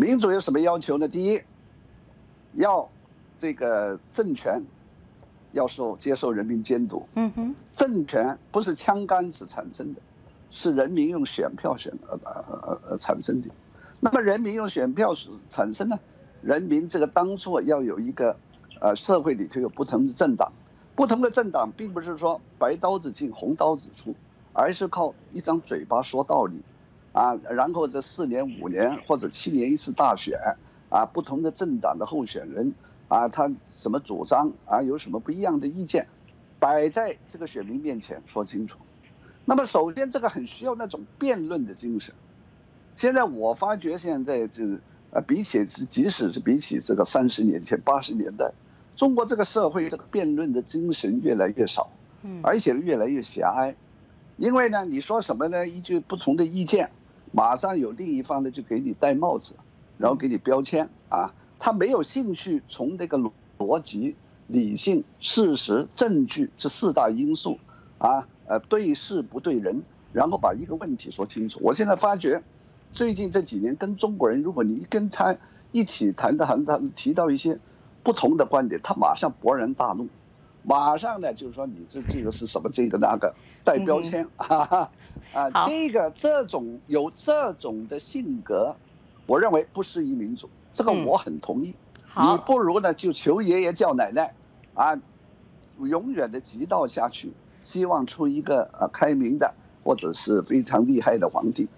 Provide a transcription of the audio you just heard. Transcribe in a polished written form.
民主有什么要求呢？第一，要这个政权要接受人民监督。嗯哼，政权不是枪杆子产生的，是人民用选票产生的。那么人民用选票产生呢？人民这个当初要有一个，社会里头有不同的政党，不同的政党并不是说白刀子进红刀子出，而是靠一张嘴巴说道理，啊，然后这4年5年或者7年一次大选，啊，不同的政党的候选人，啊，他什么主张啊，有什么不一样的意见，摆在这个选民面前说清楚。那么首先这个很需要那种辩论的精神。现在我发觉现在即使是比起这个30年前80年代，中国这个社会这个辩论的精神越来越少，而且越来越狭隘。因为呢，你说什么呢？依据不同的意见，马上有另一方呢就给你戴帽子，然后给你标签啊，他没有兴趣从这个逻辑、理性、事实、证据这4大因素啊，对事不对人，然后把一个问题说清楚。我现在发觉，最近这几年跟中国人，如果你跟他一起谈，提到一些不同的观点，他马上勃然大怒，马上呢就是说你这个是什么这个那个，带标签啊啊，这种有这种的性格，我认为不适宜民主，这个我很同意。你不如呢就求爷爷叫奶奶啊，永远的急道下去，希望出一个开明的或者是非常厉害的皇帝。